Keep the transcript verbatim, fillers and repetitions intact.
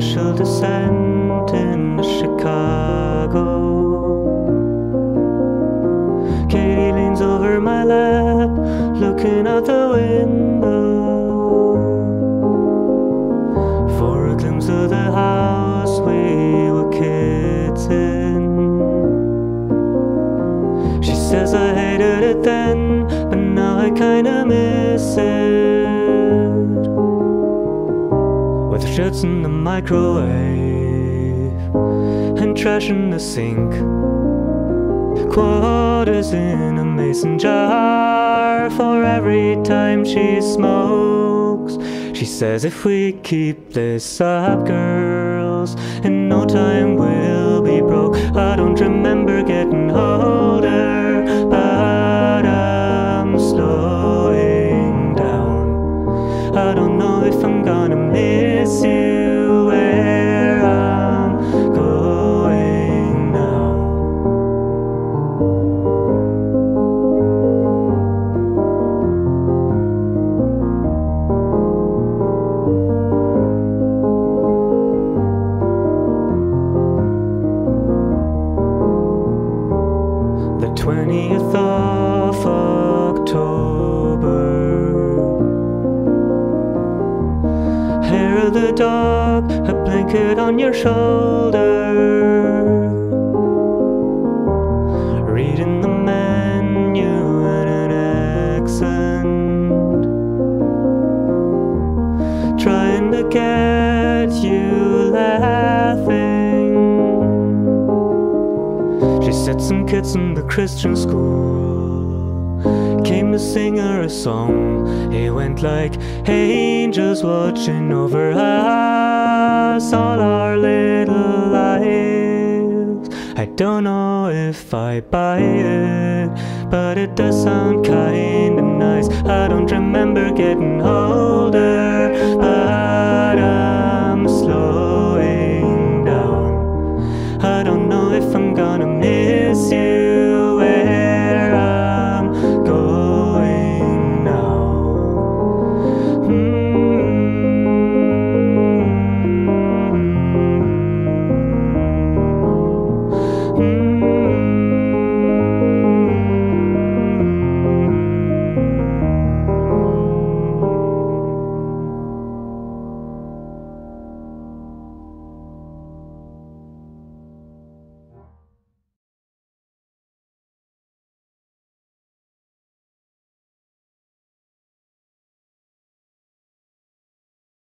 official descent in Chicago. Katie leans over my lap, looking out the window for a glimpse of the house we were kids in. She says I hated it then, but now I kinda miss it. Shirts in the microwave and trash in the sink, quarters in a mason jar for every time she smokes. She says if we keep this up, girls, in no time we'll be broke. I don't remember getting older, but I'm slowing down. I don't know if I'm gonna miss you where I'm going now. The twentieth of October. Hair of the dog, a blanket on your shoulder, reading the menu in an accent, trying to get you laughing. She said some kids in the Christian school came to sing her a song. It went like, hey, angels watching over us all our little lives. I don't know if I buy it, but it does sound kinda nice. I don't remember getting older, but